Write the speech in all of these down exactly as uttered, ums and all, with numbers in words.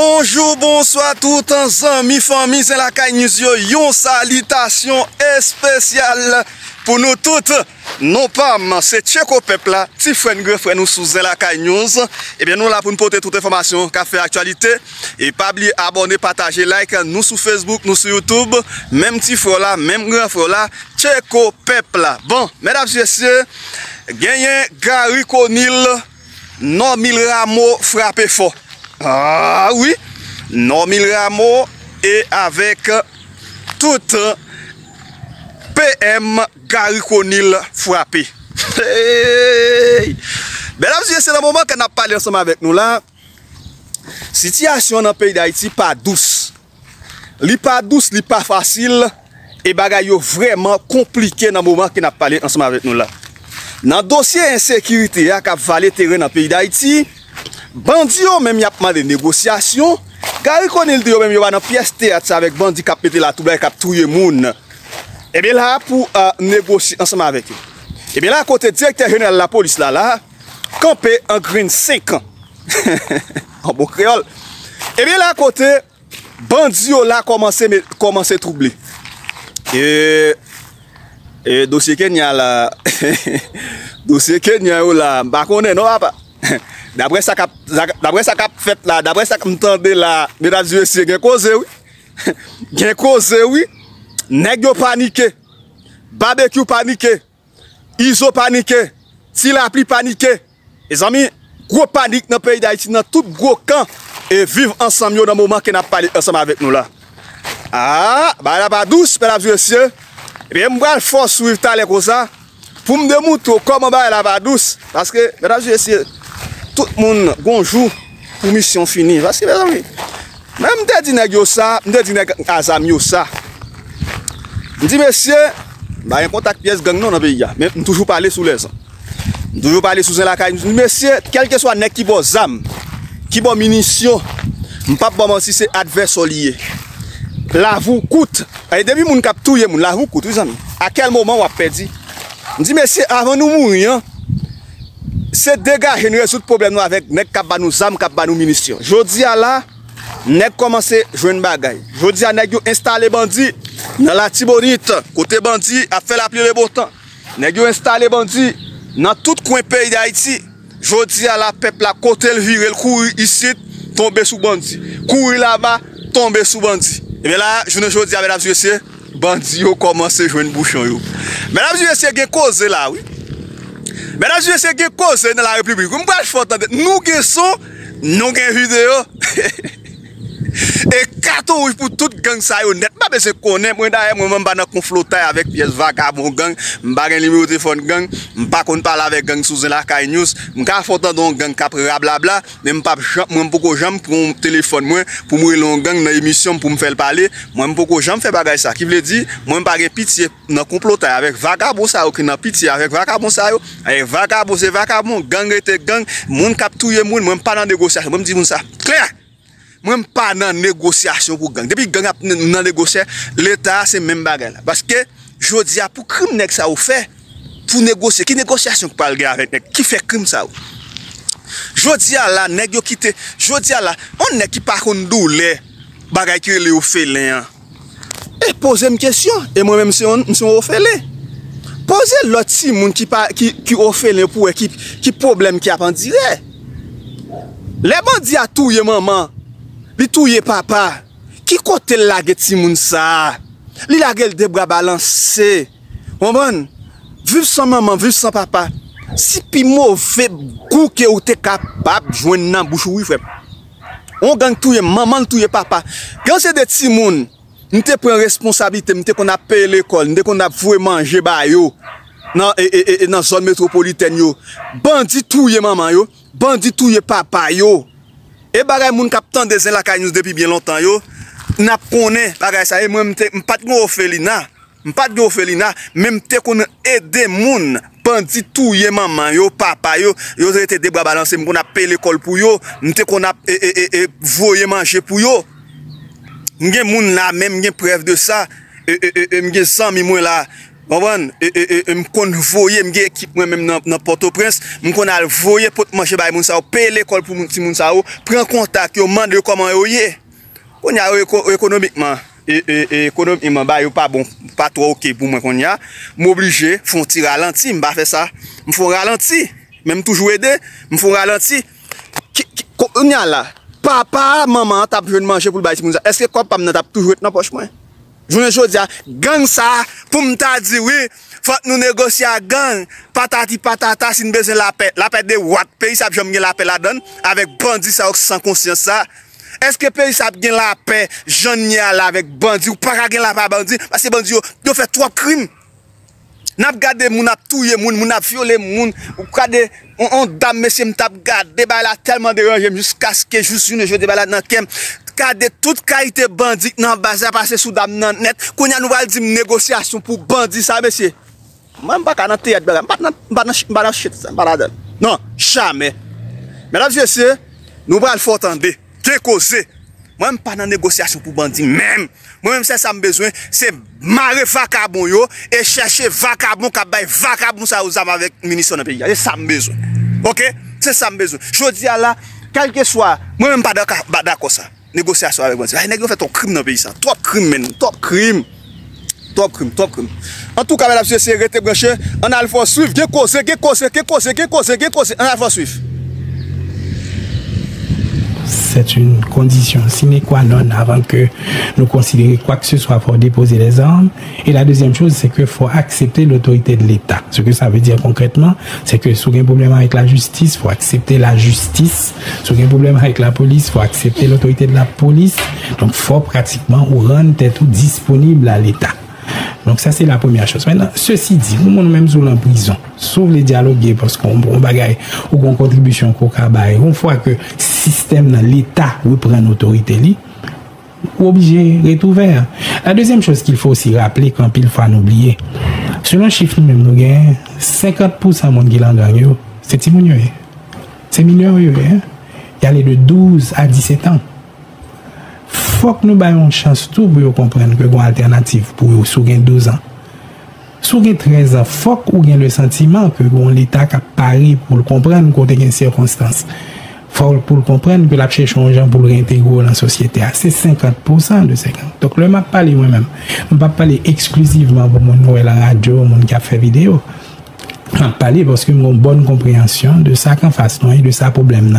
Bonjour, bonsoir tout ensemble, famille Zéla Kay News. Une salutation spéciale pour nous toutes. Non pas, c'est Tcheko Pepla, petit frère, frère nous sous Zéla Kay News. Et bien nous là pour nous porter toute information qui fait actualité. Et pas oublier abonner, partager, like, nous sur Facebook, nous sur YouTube. Même petit frère là, même grand frère là, Tcheko Pepla. Bon, mesdames et messieurs, gagnez Gary Conille, Normil Ramos frappé fort. Ah oui, Normil Ramos et avec toute P M Gary Conille frappé. Hey! Mesdames et messieurs, c'est le moment qu'on a parlé ensemble avec nous là. Situation dans le pays d'Haïti pas douce. Li pas douce, li pas facile et bagaille vraiment compliqué dans le moment qu'on a parlé ensemble avec nous là. Dans le dossier insécurité qui a valé terrain dans le pays d'Haïti, bandi yo même y a pas de négociation. Gary Conille dit yo même y a dans pièce théâtre avec bandi qui a pété la toubla qui a touye moun. Et bien là pour euh, négocier ensemble avec eux. Et bien là côté directeur général de la police là là, campé en green cinq ans. En bon créole. Et bien là côté bandi yo là commencé commencé troubler. Et et dossier Kenya là dossier Kenya yo là, bah connait non pas. D'après ça cap d'après ça cap fait là, d'après ça m'entendez là, mesdames et messieurs, gen cause oui. Gen cause oui. Nèg yo paniqué. Barbecue paniqué. Iso paniqué. Si la pluie paniqué. Les amis, gros panique dans pays d'Haïti, dans tout gros camp et vivre ensemble dans moment qu'on a parlé ensemble avec nous là. Ah, bah là pas douce, mesdames et messieurs. Et bien m'bral force suivre ta les comme ça pour me démontrer comment bah là pas douce parce que mesdames et messieurs, tout le monde, bonjour, pour mission finie. Parce que, mes amis, même si je dis ça, je dis que ça. Je dis, messieurs, je suis en contact pièce gang dans le pays. Mais je toujours parler sous les ans. Je toujours parler sous la caille. Je dis, messieurs, quel que soit le qui a des armes, qui a des munitions, je ne sais pas si c'est adversaire lié. La vous coûte. Et depuis que je tout le monde, la vous coûte, mes amis. À quel moment on a perdu? Je dis, messieurs, avant de mourir, c'est dégager nous résoudre problème avec nèg k'ap ba nous armes, k'ap ba nous munitions. Jodi a la, nèg commencer joindre bagaille. Jodi a nèg yo installer bandi dans la Tibonite, côté bandi a fait la pluie le beau temps. Nèg yo installer bandi dans tout coin pays d'Haïti. Jodi a la peuple la côté le virer, le courir ici, tomber sous bandi. Courir là-bas, tomber sous bandi. Et bien là, je ne jodi a mesdames et messieurs, bandi yo commencer joindre bouchon yo. Mesdames et messieurs, gen cause là oui. Mesdames et messieurs, qu'est-ce qu'on fait dans la République? Nous qui sommes, nous qui vidéo. Et carton rouge pour toute gang ça yo net. Pas besoin connaît moi d'ailleurs moi même pas dans confronter avec pièce vagabond gang, m'pa gen numéro téléphone gang, m'pa konn parler avec gang sous Zéla Kay News, m'ka fontan don gang k'ap rablabla, mais m'pa moi poko jam prend téléphone moi pour moi long gang dans émission pour me faire parler, moi poko jam fait bagay ça. Qui veut dire moi pas gen pitié dans comploter avec vagabond ça yo, qui dans pitié avec vagabond ça yo, avec vagabond c'est vagabond, gang était gang, moun k'ap touye moun, moi pas dans négociation, moi me dis moun ça. Clair. Même pas dans négociation pour gang. Depuis gang dans négocier, l'État c'est même bagarre. Parce que je dis pour crime nèg ça ou fait pour négocier. Qui négociation pour parler avec nèg? Qui fait crime ça ou? Je dis à la nèg yo quitter. Je dis à la on nèg qui pas konn douleur bagarre qui le félin. Et poser une question et moi même si on si on félin. Poser l'autre si monde qui pas qui qui félin pour équipe qui problème qui a en direct. Les bandits a touyer maman. Li touye papa, qui côté lage ti moun sa? Li lage le debra balancé. On bon, vive sans maman, vive sans papa. Si pi mauvais goût que ou te capable joindre nan bouche oui frère. On gang touye maman, touye papa. Quand c'est des ti moun, nous te prend responsabilité, nous te qu'on a payé l'école, nous te qu'on a voué manger ba yo. Nan et et et dans zone métropolitaine yo. Bandi touye maman yo, bandi touye papa yo. Et bagay moun k'ap tande Zéla Kay News depuis bien longtemps yo, n'a connait bagay ça et moi m'pat gwo ofelina, m'pat gwo ofelina, même te konn aider moun bandi touye maman yo, papa yo, yo te debra balancer m'konn a paye l'école pour yo, m'te konn a e e e voyer manger pour yo. M'gen moun la même gen preuve de ça, e e e m'gen cent mille moun la, Je convoyé mon équipe même dans Port-au-Prince, je convoyé pour manger par mon sao, payer l'école pour mon petit mon sao, prendre contact, yo mande comment yo yé. On y a économiquement et économiquement bah yo pas bon, pas trop OK pour moi qu'on y a, m'obligé font tir ralenti, m'pas faire ça, me font ralenti, même toujours aider, me font ralenti. On y a là, papa, maman t'a besoin de manger pour le petit mon sao. Est-ce que quoi pas t'a toujours dans poche moi? Je ne sais pas, gang ça, pour me dire oui, faut nous négocier à gang, patati patata, si nous besoin la paix, la paix de what pays ça j'aime la paix la donne, avec bandit ça sans conscience ça. Est-ce que pays ça gagne la paix, j'en ai là avec bandit ou pas gagne la paix bandit, parce que bandit yo fait trois crimes. N'a gardé moun a touye moun, moun a violé moun, ou kade on, on dame monsieur m'tap gardé ba la tellement dérangé jusqu'à ce que juste une je débalade dans kem. Kade toute qualité bandit dans bazar passer sous dame nan net, konya nous va dire négociation pour bandit ça monsieur. Même pas dans théâtre, pas dans pas dans shit ça, pas là. Non, jamais. Mesdames et messieurs, nous va le faut entendre, décoser. Même pas dans négociation pour bandit même. Moi-même, c'est ça que j'ai besoin, c'est marrer vacabon yo et chercher vacabon qui baille vacabon ça aux armes avec munitions dans le pays. C'est ça que j'ai besoin. OK? C'est ça que j'ai besoin. Je dis à la, quel que soit, moi-même pas d'accord ça. Négociation avec bandit. Les négociations font crime dans le pays. Top crime, man. Top crime. Top crime, top crime. En tout cas, mesdames et messieurs, restez branchés. On a le fort suivre. Qu'est-ce qu'on sait, qu'est-ce qu'on sait, qu'est-ce qu'on sait, qu'est-ce qu'on sait, qu'est-ce qu'on sait. On a le fort suivre. C'est une condition sine qua non avant que nous considérions quoi que ce soit pour déposer les armes. Et la deuxième chose, c'est qu'il faut accepter l'autorité de l'État. Ce que ça veut dire concrètement, c'est que si on a un problème avec la justice, il faut accepter la justice. Si on a un problème avec la police, il faut accepter l'autorité de la police. Donc, il faut pratiquement rendre tout disponible à l'État. Donc ça c'est la première chose. Maintenant, ceci dit, nous même sous la prison, sauf les dialoguer parce qu'on prend bagaille ou qu'on contribution qu'on cabaye, une fois que le système dans l'État reprend l'autorité, li, ou obligé de retrouver. La deuxième chose qu'il faut aussi rappeler quand il faut oublier, selon le chiffre nous-mêmes, nous gagnons cinquante pour cent de monde qui l'a gagné, c'est mineur. C'est mineur, hein? Il y a les de douze à dix-sept ans. Faut que nous baillons une chance tout pour comprendre que une alternative pour vous sous douze ans. Sous treize ans, faut que vous ayez le sentiment que l'État a paré pour le comprendre qu'on a une circonstance. Faut pour le comprendre que la cherche un gens pour le réintégrer dans la société. C'est cinquante pour cent de cinquante. Donc le m'a parlé moi-même. Je ne vais pas parler exclusivement pour mon nouvel la radio, mon qui a fait vidéo. Je vais parler parce que j'ai une bonne compréhension de ça qu'en face et de ça problème.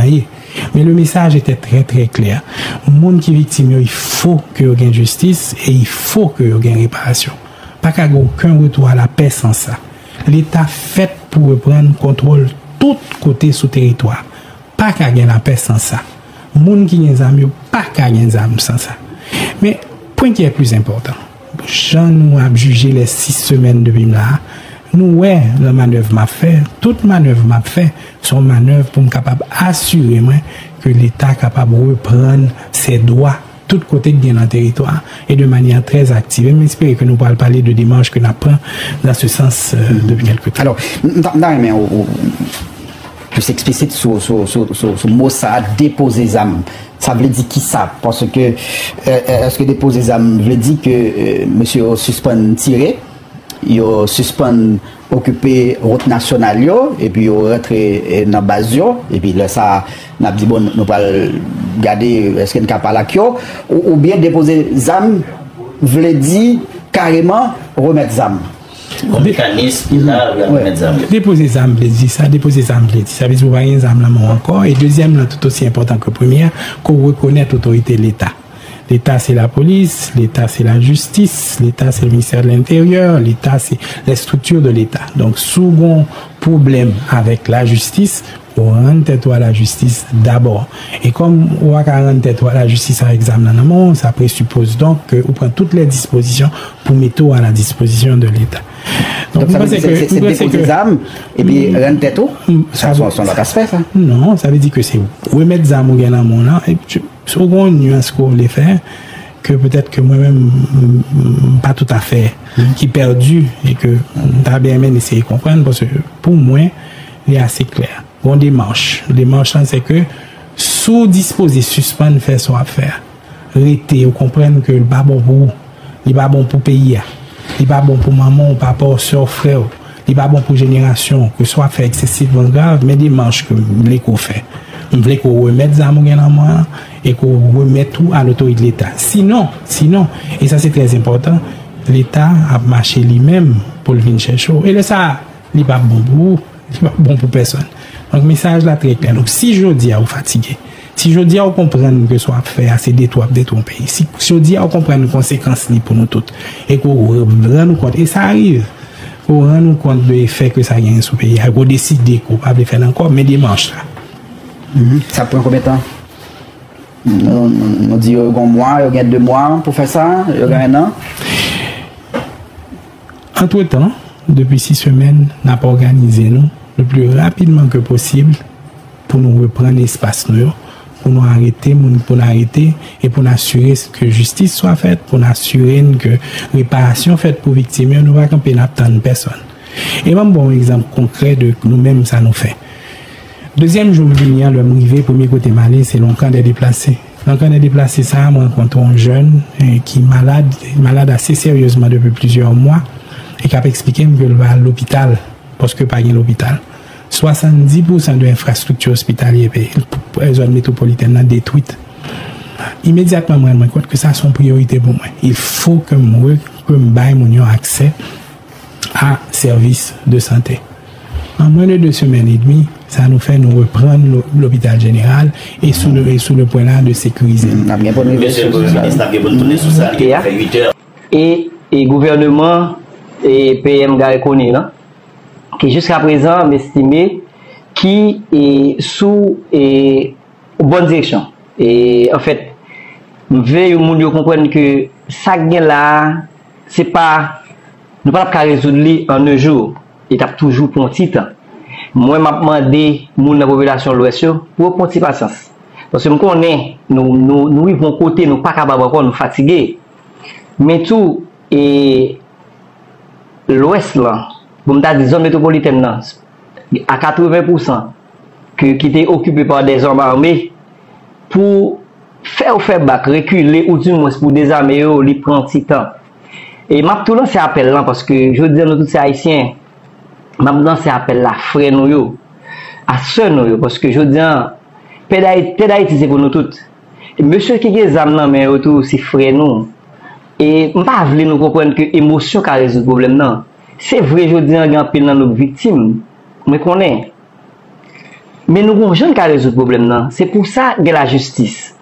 Mais le message était très très clair. Le monde qui est victime, il faut qu'il y ait une justice et il faut qu'il y ait une réparation. Pas qu'il n'y ait aucun retour à la paix sans ça. L'État fait pour reprendre contrôle de tous côtés sous territoire. Pas qu'il y ait la paix sans ça. Le monde qui est victime, pas qu'il y ait des armes sans ça. Mais point qui est plus important, j'en nous a jugé les six semaines de Bim là. Nous, ouais, la manœuvre m'a fait, toute manœuvre m'a fait, son manœuvre pour me capable assurer moi que l'État est capable de reprendre ses droits, tout côté de dans le territoire, et de manière très active. Et j'espère que nous pourrons parler de démarches que nous apprenons dans ce sens euh, depuis quelque temps. Alors, non, mais je s'explicite sur ce mot, ça a déposé les âmes. Ça veut dire qui ça? Parce que, euh, est-ce que déposer les âmes veut dire que euh, monsieur suspend tiré? Ils suspendent occupé route nationale yo, et puis ils rentrent dans la base yo, et puis là ça n'a dit bon nous pas garder est-ce qu'il n'y a pas là ou bien déposer zam veut dire carrément remettre zam mécanisme là remettre zam déposer zam veut dire ça déposer zam veut dire ça veut dire vous voyez zam là encore et deuxième là tout aussi important que première qu'on reconnaître l'autorité de l'État. L'État, c'est la police, l'État, c'est la justice, l'État, c'est le ministère de l'Intérieur, l'État, c'est les structures de l'État. Donc, souvent, problème avec la justice, on rend tête à la justice d'abord. Et comme on va rendre tête à la justice à examen en amont, ça présuppose donc qu'on prend toutes les dispositions pour mettre à la disposition de l'État. Donc, donc ça veut dire que c'est déposer armes et puis rendre tête au ça va son autre aspect, ça? Non, ça veut dire que c'est remettre les armes au gain en amont là et puis, seconde nuance qu'on voulait faire, que peut-être que moi-même, pas tout à fait, qui perdu, et que t'as bien aimé d'essayer de comprendre, parce que pour moi, il est assez clair. Bon, démarche. Démarche, c'est que, sous disposer, suspendre, faire son affaire, arrêter, ou comprendre que le pas bon pour vous, le pas bon pour le pays, il n'est pas bon pour maman, papa, soeur, frère. Il n'est pas bon pour génération, que ce soit fait excessivement grave, mais dimanche, que vous voulez qu'on fait. Vous voulez qu'on remette les amours en main et qu'on remette tout à l'autorité de l'État. Sinon, sinon, et ça c'est très important, l'État a marché lui-même pour le venir chercher. Et le ça, il n'est pas bon pour vous, il n'est pas bon pour personne. Donc, message là très clair. Donc, si je dis à vous fatiguer, si je dis à vous comprendre que ce soit fait, c'est détromper. Si je dis à vous comprendre les conséquences pour nous toutes, et qu'on rend nous compte, et ça arrive. Pour rendre compte de l'effet que ça a gagné sur le pays. Pour décider qu'on ne peut pas le faire encore, mais dimanche. Mm-hmm. Ça prend combien de temps? On dit qu'on a un mois, on a deux mois pour faire ça, on a un an. Entre-temps, depuis six semaines, on n'a pas organisé nous, le plus rapidement que possible pour nous reprendre l'espace, pour nous arrêter, pour nous arrêter et pour nous assurer que justice soit faite, pour nous assurer que réparation faite pour victimes, nous ne va pas camper n'attendre personne. Et même bon exemple concret de nous-mêmes, ça nous fait. Deuxième jour, le arrivé, premier côté malé, c'est l'encan des déplacés. L'encan des déplacés, ça, moi, quand on jeune qui est malade, malade assez sérieusement depuis plusieurs mois et qui a expliqué que le va à l'hôpital parce que pas l'hôpital. soixante-dix pour cent de l'infrastructure hospitalière pour les zones métropolitaines sont détruites. Immédiatement, je me rends compte que ça, c'est une priorité pour moi. Il faut que je donne accès à services de santé. En moins de deux semaines et demie, ça nous fait nous reprendre l'hôpital général et sous le, et sous le point là de sécuriser. Et le gouvernement et P M Gary Conille, là qui jusqu'à présent m'estimait qui est sous et bonne direction. Et en fait, veille au monde comprendre que ça gagne là, c'est pas nous pas qu'à résoudre en un jour. Il tape toujours pour un petit temps. Moi m'a demandé monde de la population de l'Ouest pour prendre petit patience. Parce que nous connaissons, nous nous nous vivons côté, nous pas capable encore nous fatiguer. Mais tout et l'Ouest là comme dans des zones métropolitaines, à quatre-vingts pour cent qui étaient occupées par des hommes armés, pour faire ou faire bac, reculer ou du moins pour désarmer, les prendre du temps. Et m'a tout lancé appel là, parce que je dis à nous tous ces haïtiens, m'a lancé appel là, frère nous, à soeur nous, parce que je dis à Pédaïti, c'est pour nous tous. Monsieur Kikizam, non, mais autour, c'est frère nous. Et m'a voulu nous comprendre que l'émotion qui résout le problème, non. C'est vrai, je dis en pile dans nos victimes, mais qu'on est. Mais nous avons besoin de résoudre le problème. C'est pour ça que la justice.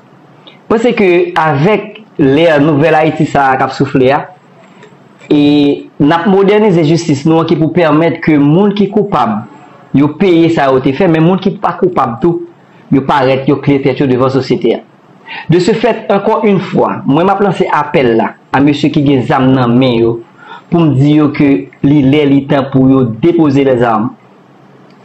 Parce que avec les nouvelles Haïti, ça a soufflé. Et nous avons modernisé la justice nous, qui pour permettre que les gens qui sont coupables, ils payent ça a été fait, mais les gens qui ne sont pas coupables, ils paraissent, ils clés tête devant la société. De ce fait, encore une fois, moi, je lance cet appel là à M. qui a des armes dans la main. Pour me dire que il est temps pour déposer les armes.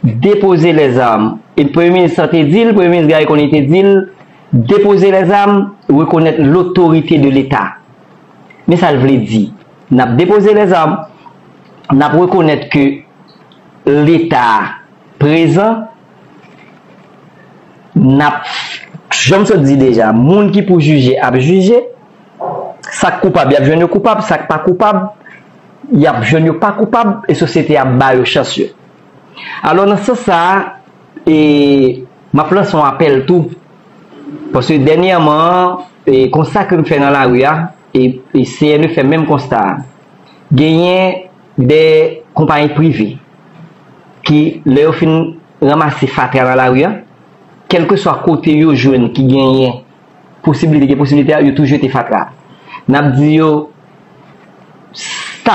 Déposer les armes. Et le Premier ministre a dit, le Premier ministre Gary Conille a dit, déposer les armes, reconnaître l'autorité de l'État. Mais ça veut dire, n'a déposé les armes, n'a reconnaître que l'État présent, n'a, je me suis dit déjà, le monde qui pour juger, a jugé, ça coupable, il y a de coupable, ça pas coupable. Il y a des jeunes pas coupables et la société a baillé chanceux. Alors, dans ce sens, ma place, son appel tout. Parce que dernièrement, le constat que je fais dans la rue, et le C N E fait le même constat, gagner des compagnies privées qui leur fin ramasser fatia dans la rue, quel que soit le côté des jeunes qui gagnent, possibilité, possibilité, ils ont toujours été fatia. Nous avons dit, stop,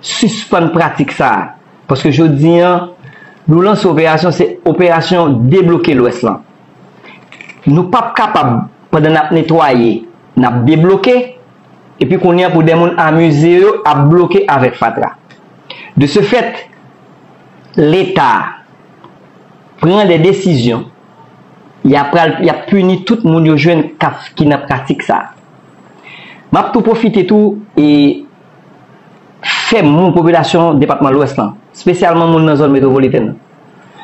suspend pratique ça. Parce que je dis, nous lançons opération, c'est opération débloquer l'Ouest. Nous ne sommes pas capables, pendant que nous nettoyer, nous débloquer, et puis qu'on y a pour des gens amusés à bloquer avec Fatra. De ce fait, l'État prend des décisions, il a, a puni tout le monde jeune qui n'a pratique ça. Je vais tout profiter tout et faire mon population département de l'Ouest, spécialement dans la zone métropolitaine.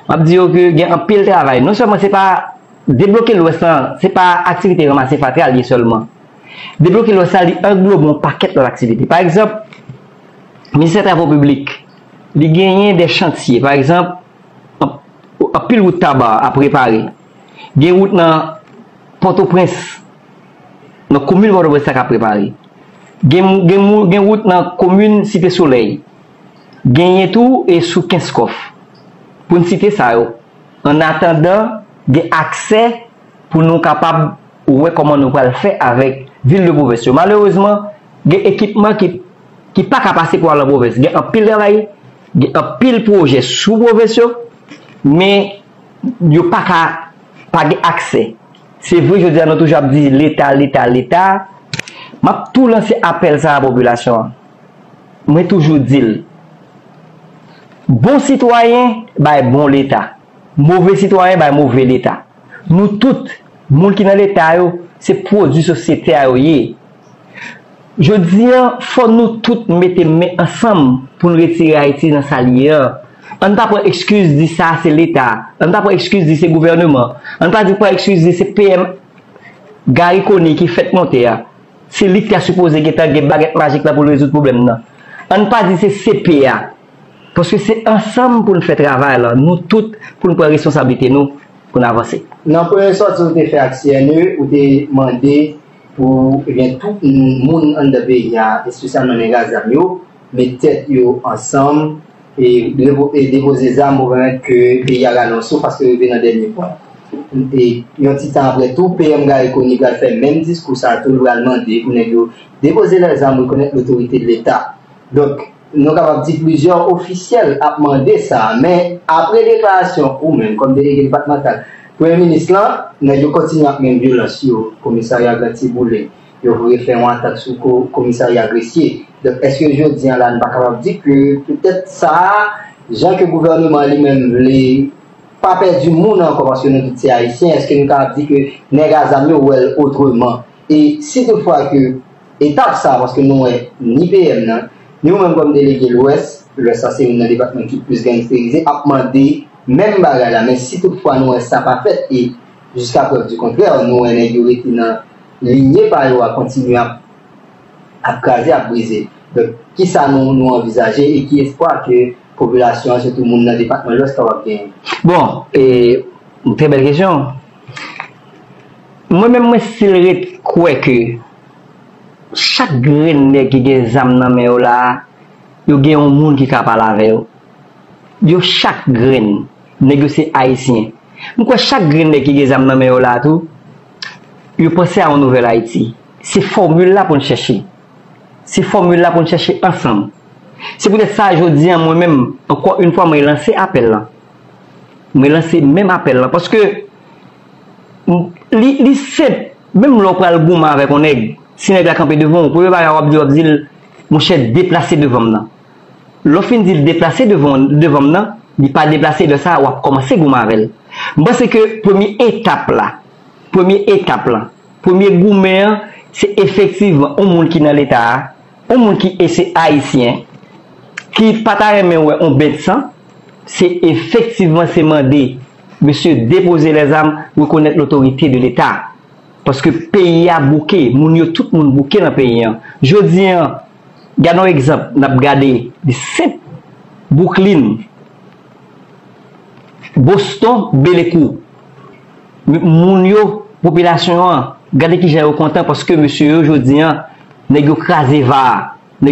Je vais dire qu'il y a un pile de travail. Non seulement ce n'est pas débloquer l'Ouest, ce n'est pas activité ramassée fatale seulement. Débloquer l'Ouest englobe un paquet d'activités. Par exemple, ministère des Travaux publics, il gagne des chantiers. Par exemple, un pile route tabac à préparer. Il y a une route dans Port-au-Prince, dans la commune Port-au-Prince à préparer. Il y a une route dans la commune Cité-Soleil. Il y a tout et sous quinze coffres. Pour nous citer ça, en attendant, il y a accès pour nous capables de voir comment nous allons le faire avec la ville de province. Malheureusement, il y a un équipement qui n'est pas capable pour la province. Il y a un pile travail, il y a un pile projet sous province, mais il n'y a pas d'accès. C'est vrai, je dis à nous toujours dit l'État, l'État, l'État. Je vais tout lancer appel à la population. Je vais toujours dire bon citoyen, bah bon l'État. Mauvais citoyen, bah mauvais l'État. Nous tous, les gens qui sont dans l'État, c'est produit société. Je dis, il faut nous tous mettre ensemble pour nous retirer Haïti dans sa lière. On ne peut pas excuse de ça, c'est l'État. On ne peut pas excuse de ce gouvernement. On ne peut pas excuse de ce P M Gary Conille qui fait monter. C'est lui qui a supposé qu'il y a une baguette magique pour résoudre le problème. On ne peut pas dire que c'est C P A. Parce que c'est ensemble pour nous faire travail, là. Nous tous, pour nous prendre responsabilité, nous, pour nous avancer. Dans la première sortie, vous avez fait actionner, vous avez demandé pour tout le monde dans le pays, spécialement les gaz d'amis, mettre tête ensemble et déposer des armes pour permettre que le pays a l'annonce parce que vous venez dans le dernier point. Et un petit temps après tout, P M Gary Conille va faire le même discours, ça a toujours demandé pour déposer les armes pour connaître l'autorité de l'État. Donc, nous avons dit plusieurs officiels à demander ça, mais après déclaration, ou même comme délégué départemental, le Premier ministre, nous continuons avec la même violence. Le commissariat Gratiboulé, il voulait faire une attaque sur le commissariat Gressier. Donc, est-ce que je dis là, nous ne sommes pas capables de dire que peut-être ça, gens que le gouvernement lui-même ne pas perdre du monde encore parce que nous sommes haïtiens, est-ce que nous sommes capables de dire que nous avons mieux ou autrement? Et si toutefois que étape ça, parce que nous sommes ni P M, nous-mêmes, comme délégués de l'Ouest, l'Ouest, c'est un département qui est plus gangsterisé, a demandé même bagarre là. Mais si toutefois nous ça pas fait, et jusqu'à preuve du contraire, nous avons été dans lignée par eux à continuer à craser, à briser. Donc, qui ça nous, nous envisager et qui espoir que la population, surtout le monde dans le département de l'Ouest, va bien? Bon, et une très belle question. Moi-même, moi, si je crois que chaque grain qui a des âmes dans mes là, il y a un monde qui est capable avec eux. Chaque grain négocié haïtien. Pourquoi chaque grain qui a des âmes dans mes là tout, il pense à un nouvel Haïti. C'est formule là pour nous chercher. C'est formule là pour nous chercher ensemble. C'est pour ça que je dis à moi-même encore une fois, je lance appel là. Je lance même appel là parce que les sept même l'opéra le boum avec un aigle. Si nous campé devant, vous pouvez pas dire mon chef déplacé devant nous. L'offre dit déplacé devant devant nous, il n'est pas déplacé de ça, on va commencer goumavel. Moi c'est que première étape là, première étape là, premier goumer, c'est effectivement un monde qui dans l'état, un monde qui est haïtien, qui partage mais ouais on bête ça, c'est effectivement c'est mandé monsieur déposer les armes, reconnaître l'autorité de l'État. Parce que le pays a bouqué, tout le monde bouqué dans le pays. Je dis, regardons un exemple, nous avons regardé de sept Brooklyn, Boston, Bélécou. Mounio, population, regardez qui j'ai content parce que monsieur, aujourd'hui, nous avons crasé va, nous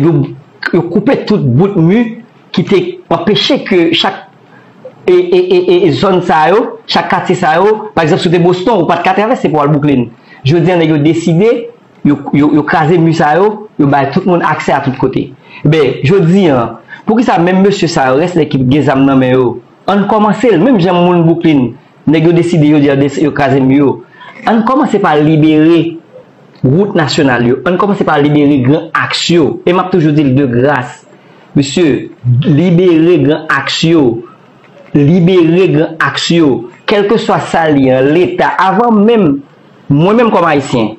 avons coupé tout bout de mur qui t'a empêché que chaque et, et, et, et zone ça, chaque quartier ça, par exemple, sur Boston, ou pas de quartier, c'est pour le Brooklyn. Je veux dire, ils ont décidé, ils ont crasé le musao, ils ont tout le monde accès à tous côtés. Mais je veux dire, pour que ça, même monsieur ça reste l'équipe des âmes dans mes hauts, on commence, même j'aime mon Brooklyn, ils ont décidé, ils ont crasé le musao. On commence par libérer route nationale, on commence par libérer grand action. Et m'a toujours dit de grâce, monsieur, libérer grand action. Libérer grand action, quel que soit sa lien, l'État, avant même, moi-même comme haïtien,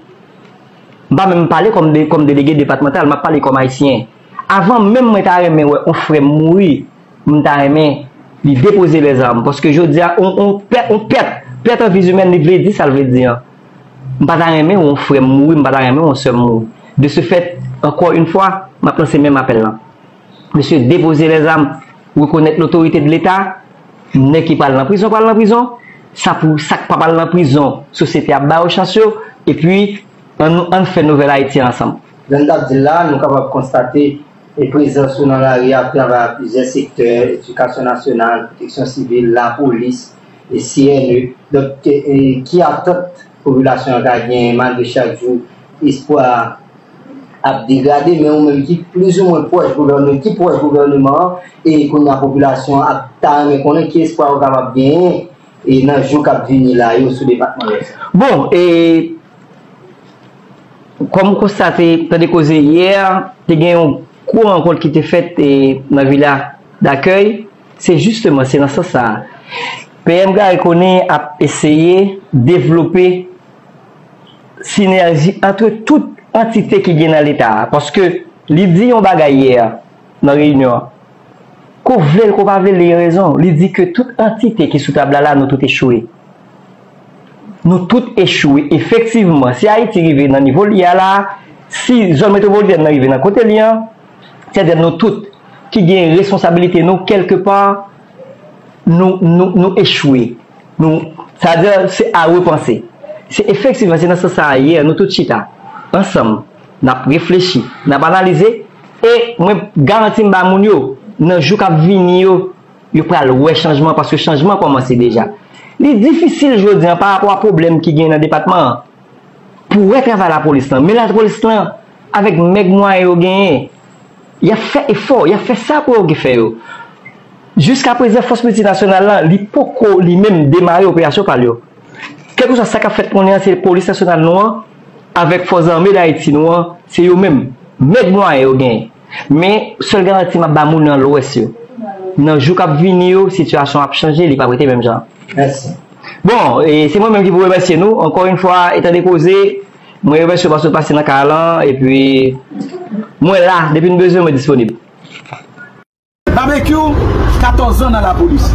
je ne vais même parler comme, dé, comme délégué départemental, je vais parler comme haïtien. Avant même, on ferait mourir, on ferait déposer les armes. Parce que je dis, on, on perd, on perd, perd en vie humaine, il veut dire, ça veut dire. On ferait mourir, on se mourir. De ce fait, encore une fois, je vais prendre ce même appel là. monsieur déposer les armes, reconnaître l'autorité de l'État, n'est qui parle en prison, parle en prison, ça pour ça qui parle en prison, société à bas au chasseur, et puis on, on fait nouvelle Haïti ensemble. Dans là, nous avons constaté les présences dans l'arrière à travers plusieurs secteurs, éducation nationale, protection civile, la police, et C N E, donc, et, qui attendent la population d'Aguin, malgré chaque jour, espoir à dégrader, mais on même qui plus ou moins proche gouvernement, qui proche gouvernement, et qu'on a la population à mais qu'on a qui espoir va bien, et dans le jour qui vient là, il y a sous département. Bon, et comme constaté, pendant que hier, il y a une courte rencontre qui était faite dans la villa d'accueil, c'est justement, c'est dans ce sens. P M Gary Conille a essayé de développer synergie entre toute entité qui vient dans l'État. Parce que il dit on bagaille hier dans la réunion. Qu'on veut qu'on va les raisons. Il dit que toute entité qui est sous table là, nous tout échoué. Nous tout échoué. Effectivement, si Haïti arrive dans le niveau lié là, si zone métropolitaine arrive dans le côté lien, c'est-à-dire nous tous qui avons une responsabilité, nous quelque part. Nous, nous, nous échouer. Nous, c'est-à-dire, c'est à repenser. C'est effectivement, c'est dans ce sens hier, nous tous chita, ensemble, nous avons réfléchi, nous avons analysé, et moi, garantis que nous avons dans le jour qui vient, nous avons le changement, parce que le changement a commencé déjà. C'est difficile, je veux dire, par rapport au problème qui est dans le département, pour travailler la police, mais la police, avec mes moyens, il a fait effort, il a fait ça pour faire. Jusqu'à présent, la force multinationale, les POCO, les mêmes démarrer l'opération par eux. Quelque chose ça qu'a fait qu'on est, c'est la police nationale noire, avec force armée d'Haïti noire, c'est eux-mêmes. Même moi, ils ont gagné. Mais, seul garantie, ma bamoun dans l'Ouest. Dans le jour où la situation a changé, il n'y a pas prêté même gens. Merci. Bon, et c'est moi-même qui vous remercie, nous. Encore une fois, étant déposé, moi, je remercie parce que je passe dans le Calan, et puis, moi, là, depuis une besoin, je suis disponible. Barbecue, quatorze ans dans la police.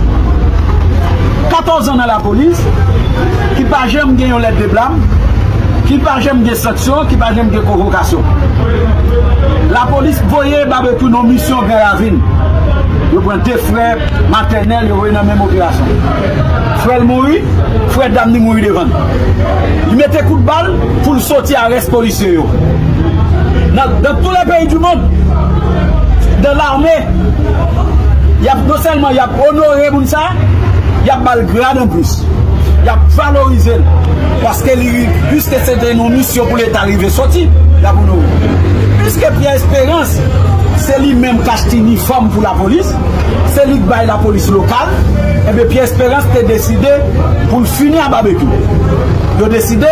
quatorze ans dans la police, qui n'a pas jamais gagné une lettre de blâme, qui n'a pas jamais gagné sanction, qui n'a pas jamais gagné convocation. La police voyait Barbecue nos missions vers la ville. Ils prennent des frères maternels, ils voyaient dans la même opération. Frère mourit, frère d'Amni mourit devant. Ils mettaient coup de balle pour le sortir à l'arrest policier. Dans, dans tous les pays du monde, dans l'armée, non seulement il y a honoré Mounsa, il y a malgrade en plus. Il y a valorisé. Parce que puisque c'était une mission pour l'État arrivé sorti, il y a honoré. Puisque Pierre Espérance, c'est lui-même qui a acheté une uniforme pour la police, c'est lui qui baille la police locale, et bien Pierre Espérance a décidé pour finir à Barbecue. Il a décidé,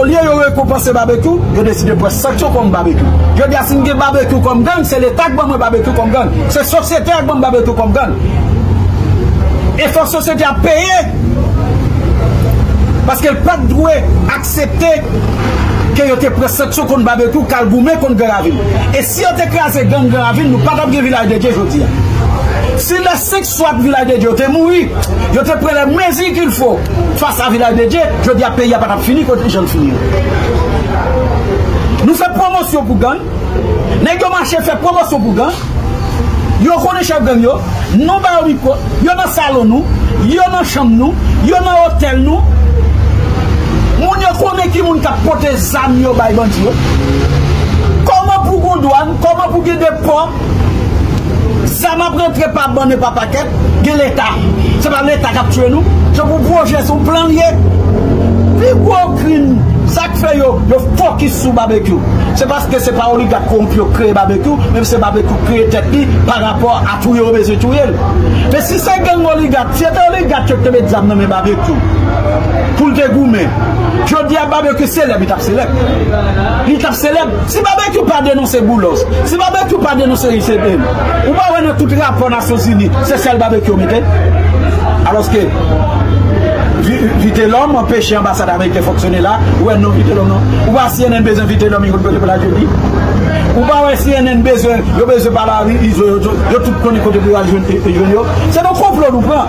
au lieu de récompenser Barbecue, il a décidé de prendre sanction comme Barbecue. Je dis si que Barbecue comme gang, c'est l'État qui prend Barbecue comme gang, c'est la société qui prend Barbecue comme gang. Et la société a payé parce qu'elle n'a pas de droit d'accepter que vous avez pris sanction contre Barbecue, Kalgoumé contre Gravine. Et si on écrase gang Gravine, nous ne pouvons pas gagner village de Dieu aujourd'hui. Si les cinq soit village de Dieu, tu mouru, je te prends les mesures qu'il faut face à village de Dieu, je dis à payer pas fini quand les gens finissent. Nous faisons promotion pour gang, nous marché fait promotion pour gang, nous connaissons gang, nous avons micro, nous avons salon, nous avons chambre, nous avons hôtel, nous avons qui nous porté des amis aux bandits. Comment pour Gondouane, comment pour des ports? Ça m'a pris pas bonne et pas paquet, c'est l'État. C'est pas l'État qui a tué nous. C'est pour projet, son plan lié. Plus gros crime, ça fait le focus sur Barbecue. C'est parce que c'est pas oligarque qui a créé Barbecue, même si Barbecue crée tête par rapport à tout le besoin de tout. Mais si c'est gang oligarque, c'est un oligarque qui a mis des âmes dans Barbecue. Pour le dégoumer. Je dis à Barbecue célèbre, il tape célèbre. Il tape célèbre. Si Barbecue pas dénoncer Boulos, si Barbecue pas dénoncer I C B, ou pas avoir tout rapport à Nations Unies, c'est celle Barbecue mettait. Alors que vite l'homme empêche l'ambassade américaine de fonctionner là, ou non vite l'homme non. Ou pas C N N besoin vite l'homme, il ne peut pas la jeudi. Ou pas C N N besoin, il besoin par la rue, il veut tout connaître côté pour la jeune. C'est un complot, nous pas.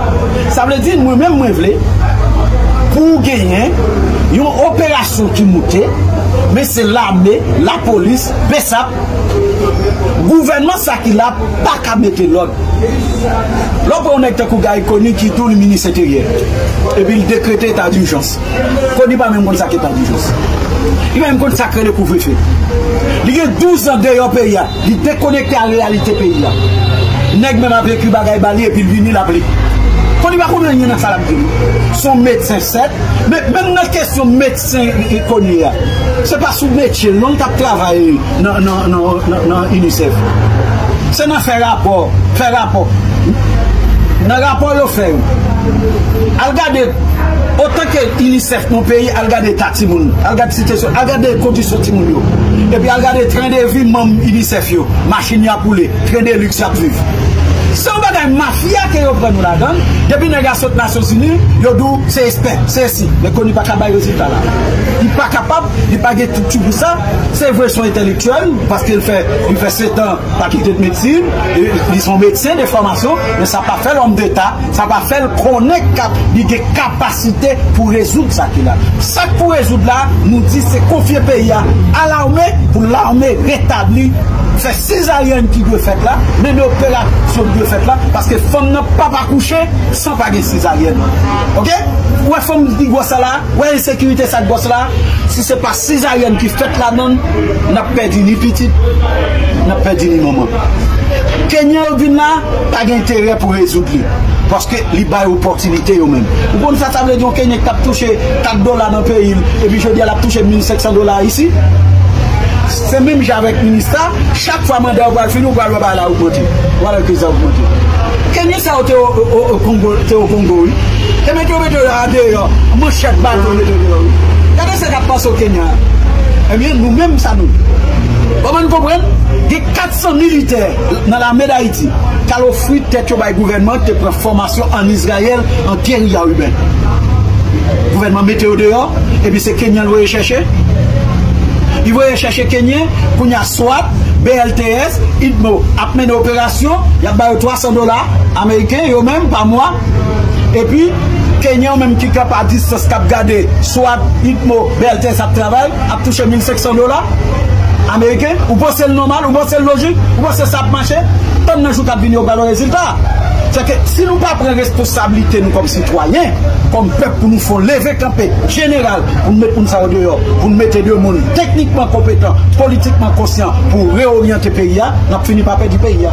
Ça veut dire, moi-même, moi, je voulais. pour gagner une opération qui montait, mais c'est l'armée, la police, B E S A P, gouvernement ça qui l'a pas qu'à mettre l'ordre. L'autre on est un Gary Conille qui tourne le ministère intérieur et puis il décrète état d'urgence. Conille pas même qu'on ça état d'urgence. Il même qu'on ça crée le couvre-feu. Il y a douze ans d'ailleurs pays, il déconnecté à la réalité pays là. Nèg même avec Cuba Gay Bali et puis il vient l'appeler. Quand il va combien il y en a ça la son médecin sept, mais même la question médecin connu là. C'est pas sous métier, non t'as travaillé dans non non non UNICEF. C'est dans faire rapport, faire rapport. Dans rapport le faire. Regardez autant que UNICEF mon pays, regardez Tatimoun, regardez situation, regardez condition Timoun yo. Et puis regardez train de vie même UNICEF yo, machine à poulet, train de luxe à vivre. C'est une mafia qui reprend nous la donne. Depuis que les gars sont aux Nations Unies, ils disent c'est expert, c'est ici. Mais qu'on n'est pas capable de résultat là. Il n'est pas capable, il n'est pas tout pour ça. C'est vrai, ils sont intellectuels, parce qu'ils fait sept ans pas quitter de médecine. Ils sont médecins de formation, mais ça n'a pas fait l'homme d'État, ça n'a pas fait le connect des capacités pour résoudre ça qu'il a. Ça pour résoudre là, nous dit c'est confier le pays à l'armée pour l'armée rétablie. C'est césarienne qui doit faire là, mais l'opération doit faire là, parce que femme n'a pas couché sans paguer césarienne. Ok? Ouais, femme qui gosse là, ouais, sécurité ça gosse là. Si ce n'est pas césarienne qui fait là, non, n'a perdu ni petite, n'a perdu ni maman. Kenya ou bien là, pas d'intérêt pour résoudre. Parce que les bails opportunités eux-mêmes. Vous comprenez ça, ça veut dire que Kenya a touché quatre dollars dans le pays, et puis je dis elle a touché mille cinq cents dollars ici. C'est même avec le ministère, chaque fois mandat on va finir, on va le faire là augmenter. Voilà que ça augmente. Kenya ça au au Congo, au Congo. Et maintenant on met à dehors, manchette bateau de dehors. Regardez ce qui a passé au Kenya. Eh bien nous-mêmes ça nous. Comment vous comprenez? Il y a quatre cents militaires dans l'armée d'Haïti qui ont offert tête au gouvernement de prendre formation en Israël en guérilla urbaine. Le gouvernement mettait au dehors et puis c'est Kenya qui chercher. Ils vont chercher Kenyans, pour y a SWAT, B L T S, I D M O. Après une opération, il y a trois cents dollars américains, eux-mêmes, par mois. Et puis, Kenyans, même qui cap à distance, cap gardé, SWAT, I D M O, B L T S, à travail, à toucher mille cinq cents dollars américains. Ou pas c'est normal, ou pas c'est logique, ou pas c'est ça marché. Tant de jours qui viennent au ballon résultat. C'est que si nous ne prenons pas responsabilité, nous comme citoyens, comme peuple, pour nous faire lever camper général, pour nous mettre pour nous dehors, pour nous mettre deux mondes techniquement compétents, politiquement conscients, pour réorienter le pays, nous finissons par perdre le pays.